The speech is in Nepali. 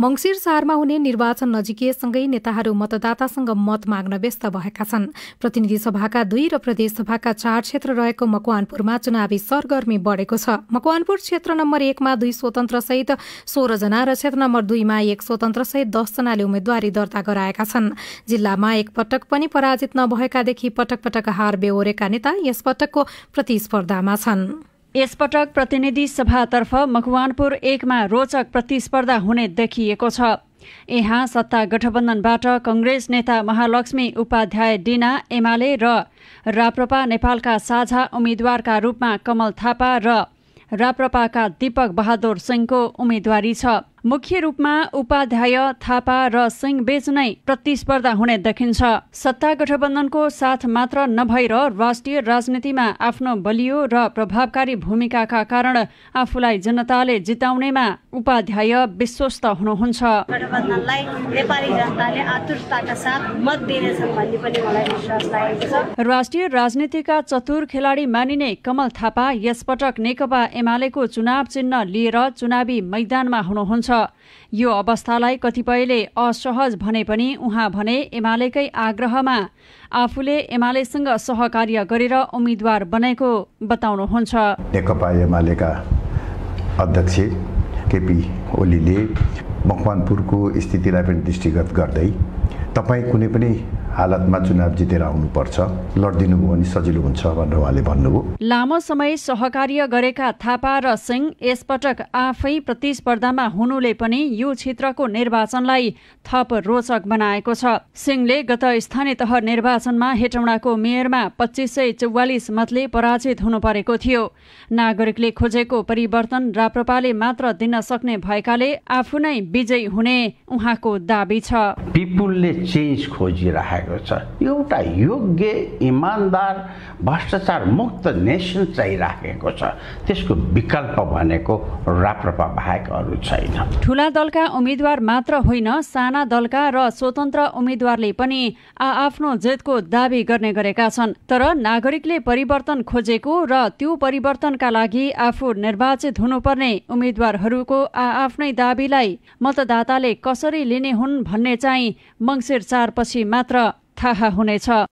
मंगसिर शहरमा हुने निर्वाचन नजिकिएसँगै नेताहरू मतदातासँग मत माग्न व्यस्त भएका छन्। प्रतिनिधि सभाका 2 र प्रदेश सभाका 4 क्षेत्र रहेको मकवानपुरमा चुनावी सरगर्मी बढेको छ। मकवानपुर क्षेत्र नम्बर 1 मा 2 स्वतन्त्र सहित 16 जना र क्षेत्र नम्बर 2 मा 1 स्वतन्त्र सहित 10 जनाले उम्मेदवारी दर्ता गराएका छन्। जिल्लामा एक पटक पनि पराजित नभएका देखि पटक हार बेहोरेका नेता यस पटकको प्रतिस्पर्धामा छन्। यसपटक प्रतिनिधि सभातर्फ मकवानपुर 1 मा रोचक प्रतिस्पर्धा हुने देखिएको छ। यहाँ सत्ता गठबन्धनबाट कंग्रेस नेता महालक्ष्मी उपाध्याय डिना एमाले र राप्रपा नेपालका साझा उम्मेदवारका रूपमा कमल थापा र राप्रपाका दीपक बहादुर सिंहको उम्मेदवारी छ। मुख्य रूपमा उपाध्याय, थापा र सिंह बीच नै प्रतिस्पर्धा हुने देखिन्छ। सत्ता गठबन्धनको साथ मात्र नभएर राष्ट्रिय राजनीतिमा आफ्नो बलियो र प्रभावकारी भूमिकाका कारण आफूलाई जनताले जिताउनेमा उपाध्याय विश्वस्त हुनुहुन्छ। गठबन्धनलाई नेपाली जनताले आतुरताका साथ मत दिनेछन् भन्ने पनि मलाई विश्वास लागेको छ। राष्ट्रिय राजनीतिका चतुर खेलाडी मानिने कमल थापा यसपटक नेकपा एमालेको चुनाव चिन्ह लिएर चुनावी मैदानमा हुनुहुन्छ। यो अवस्थालाई कतिपयले असहज भने पनि उहाँ भने एमालेकै आग्रहमा आफूले एमालेसँग सहकार्य गरेर उम्मेद्वार बनेको बताउनुहुन्छ। नेकपा एमालेका अध्यक्ष केपी ओलीले मकवानपुरको स्थितिलाई पनि दृष्टिगत गर्दै तपाई कुनै पनि हालतमा चुनाव जितेर आउनुपर्छ, लड्दिनु हो अनि सजिलो हुन्छ भनेर उहाँले भन्नुभयो। लामो समय सहकार्य गरेका थापा र सिंह यसपटक आफै प्रतिस्पर्धामा हुनुले पनि यो क्षेत्रको निर्वाचनलाई थप रोचक बनाएको छ। सिंहले गत स्थानीय तह निर्वाचनमा हेटौँडाको मेयरमा 2544 मतले पराजित हुनु परेको थियो। नागरिकले खोजेको परिवर्तन राप्रपाले मात्र दिन सक्ने भएकाले आफू नै विजयी हुने उहाँको दाबी छ। पिपुलले चेन्ज खोजिरहेको एउटा योग्य, इमानदार, भ्रष्टाचार मुक्त नेसन चाहिराखेको छ। त्यसको विकल्प भनेको राप्रपा बाहेक अरू छैन। ठूला दलका उम्मेद्वार मात्र होइन, साना दलका र स्वतन्त्र उम्मेद्वारले पनि आफ्नो जितको दाबी गर्ने गरेका छन्। तर नागरिकले परिवर्तन खोजेको र त्यो परिवर्तनका लागि आफू निर्वाचित हुनुपर्ने उम्मेद्वारहरूको आफ्नै दाबीलाई मतदाताले कसरी लिने हुन् भन्ने चाहिँ मंगसिर 4 पछि मात्र थाहा हुनेछ।